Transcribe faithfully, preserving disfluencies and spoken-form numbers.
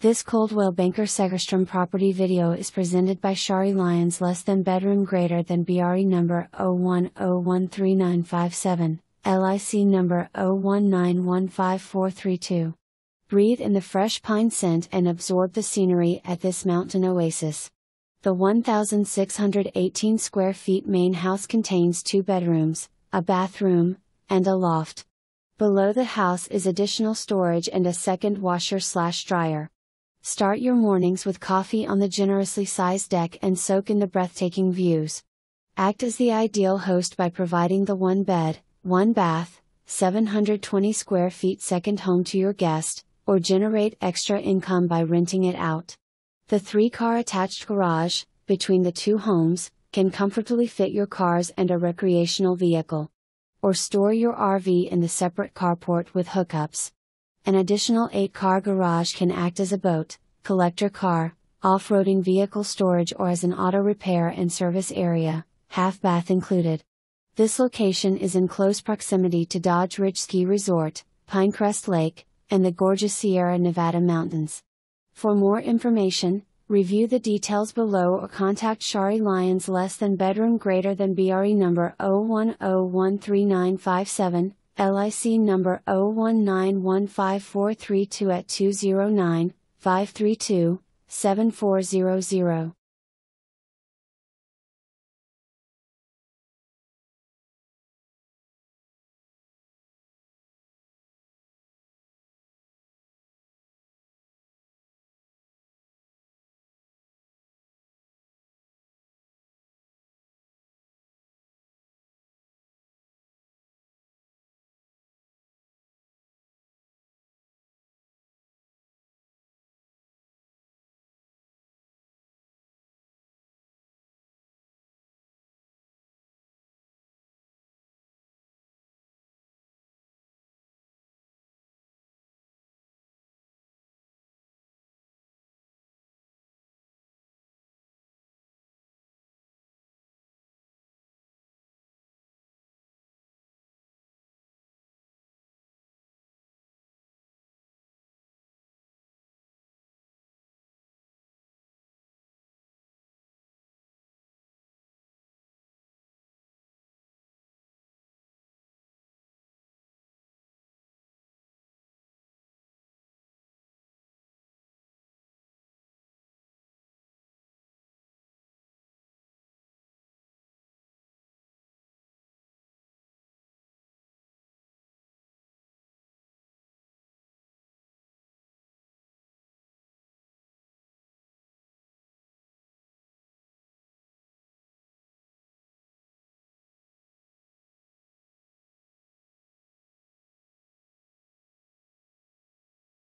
This Coldwell Banker Segerstrom property video is presented by Shari Lyons. Less than bedroom greater than B R E number zero one zero one three nine five seven, L I C number zero one nine one five four three two. Breathe in the fresh pine scent and absorb the scenery at this mountain oasis. The one thousand six hundred eighteen square feet main house contains two bedrooms, a bathroom, and a loft. Below the house is additional storage and a second washer/dryer. Start your mornings with coffee on the generously sized deck and soak in the breathtaking views. Act as the ideal host by providing the one bed, one bath, seven hundred twenty square feet second home to your guest, or generate extra income by renting it out. The three-car attached garage, between the two homes, can comfortably fit your cars and a recreational vehicle. Or store your R V in the separate carport with hookups. An additional eight-car garage can act as a boat, collector car, off-roading vehicle storage, or as an auto repair and service area, half bath included. This location is in close proximity to Dodge Ridge Ski Resort, Pinecrest Lake, and the gorgeous Sierra Nevada Mountains. For more information, review the details below or contact Shari Lyons. Less than bedroom greater than B R E number zero one zero one three nine five seven, L I C number zero one nine one five four three two at two zero nine, five three two, seven four zero zero.